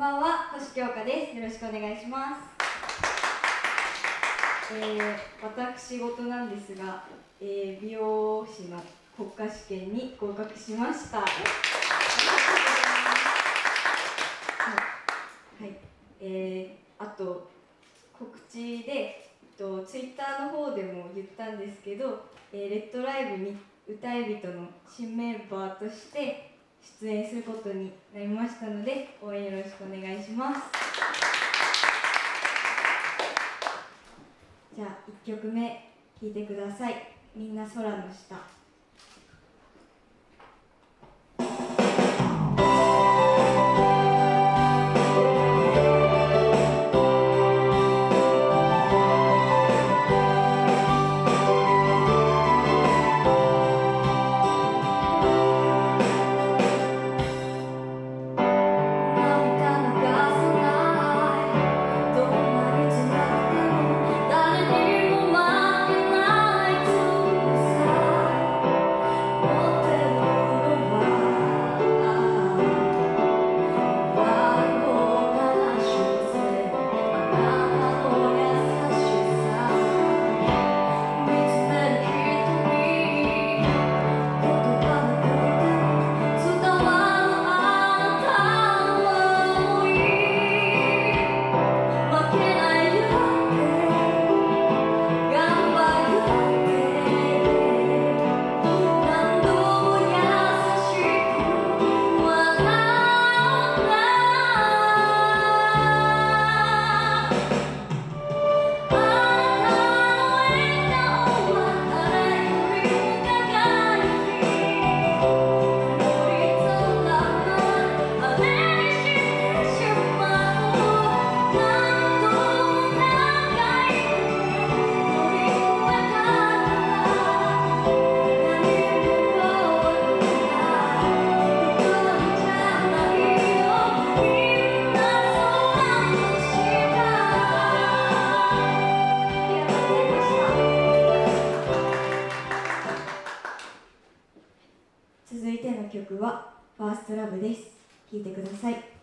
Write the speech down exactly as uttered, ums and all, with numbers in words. ばんは、星京香です。よろしくお願いします。えー、私事なんですが、えー、美容師の国家試験に合格しました。はい、はい、えー、あと告知で、とツイッターの方でも言ったんですけど、えー、レッドライブに歌い人の新メンバーとして出演することになりましたので、応援よろしくお願いします。じゃあいっきょくめ聴いてください。みんな空の下。続いての曲は ファーストラブ です。聴いてください。